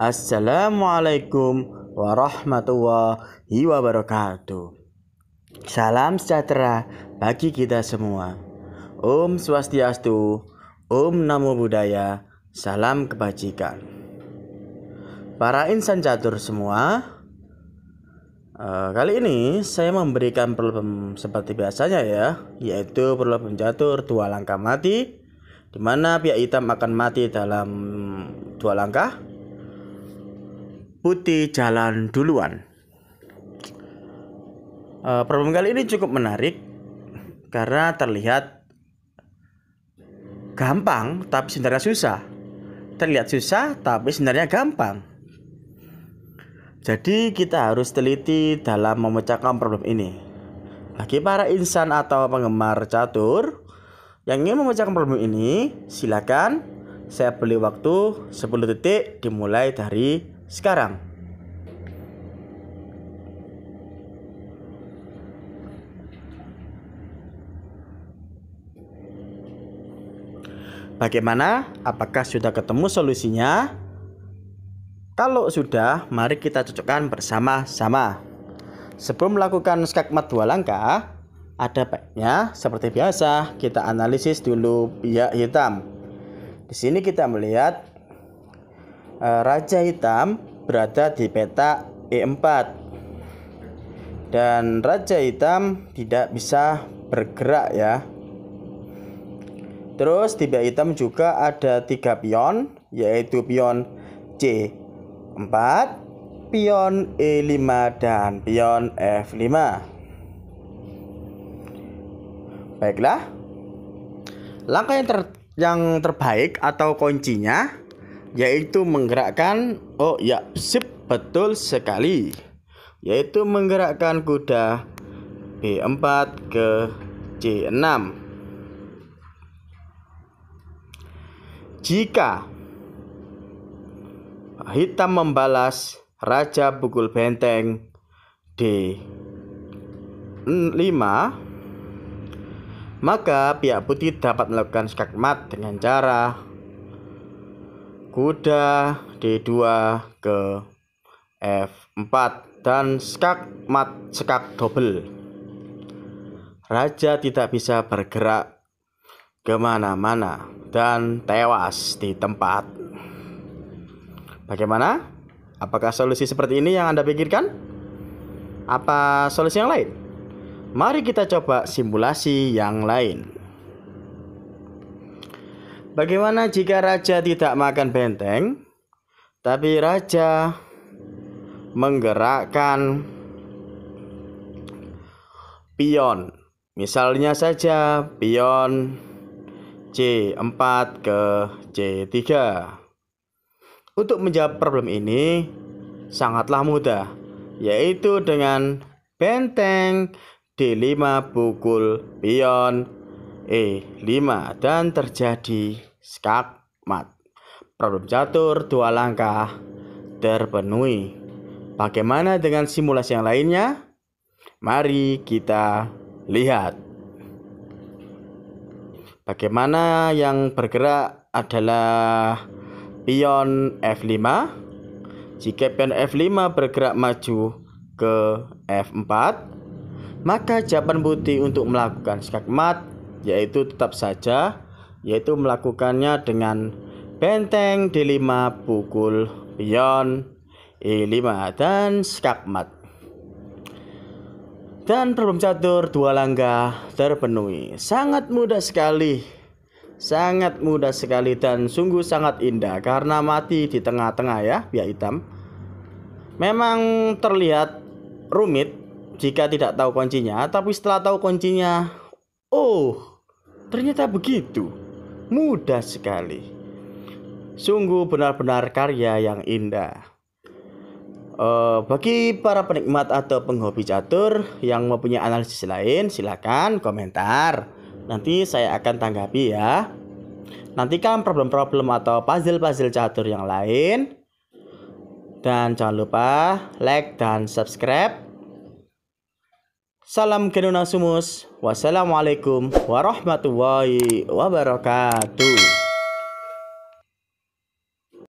Assalamualaikum warahmatullahi wabarakatuh. Salam sejahtera bagi kita semua. Om Swastiastu, Om Namo Buddhaya, salam kebajikan. Para insan catur semua, kali ini saya memberikan problem seperti biasanya ya, yaitu problem catur dua langkah mati, di mana pihak hitam akan mati dalam dua langkah, putih jalan duluan. Problem kali ini cukup menarik karena terlihat gampang tapi sebenarnya susah. Terlihat susah tapi sebenarnya gampang. Jadi kita harus teliti dalam memecahkan problem ini. Bagi para insan atau penggemar catur yang ingin memecahkan problem ini, silakan saya beri waktu 10 detik dimulai dari sekarang. Bagaimana? Apakah sudah ketemu solusinya? Kalau sudah, mari kita cocokkan bersama-sama. Sebelum melakukan skakmat dua langkah, ada baiknya seperti biasa kita analisis dulu pihak hitam. Di sini kita melihat raja hitam berada di peta E4 dan raja hitam tidak bisa bergerak ya. Terus di pihak hitam juga ada 3 pion, yaitu pion C4, pion E5, dan pion F5. Baiklah, langkah yang terbaik atau kuncinya yaitu menggerakkan, betul sekali, yaitu menggerakkan kuda B4 ke C6. Jika hitam membalas, raja pukul benteng D5, maka pihak putih dapat melakukan skakmat dengan cara kuda D2 ke F4 dan skakmat skak double. Raja tidak bisa bergerak kemana-mana dan tewas di tempat. Bagaimana? Apakah solusi seperti ini yang Anda pikirkan? Apa solusi yang lain? Mari kita coba simulasi yang lain. Bagaimana jika raja tidak makan benteng, tapi raja menggerakkan pion? Misalnya saja pion C4 ke C3. Untuk menjawab problem ini sangatlah mudah, yaitu dengan benteng D5 pukul pion E5 dan terjadi skakmat. Problem catur dua langkah terpenuhi. Bagaimana dengan simulasi yang lainnya? Mari kita lihat. Bagaimana yang bergerak adalah pion F5. Jika pion F5 bergerak maju ke F4, maka jawaban putih untuk melakukan skakmat yaitu tetap saja, yaitu melakukannya dengan benteng D5 pukul pion E5 dan skakmat. Dan problem catur dua langkah terpenuhi. Sangat mudah sekali dan sungguh sangat indah karena mati di tengah-tengah ya pihak hitam. Memang terlihat rumit jika tidak tahu kuncinya, tapi setelah tahu kuncinya, ternyata begitu mudah sekali. Sungguh benar-benar karya yang indah. Bagi para penikmat atau penghobi catur yang mempunyai analisis lain, silakan komentar. Nanti saya akan tanggapi ya. Nantikan problem-problem atau puzzle-puzzle catur yang lain. Dan jangan lupa like dan subscribe. Salam Genuna Sumus. Wassalamualaikum warahmatullahi wabarakatuh.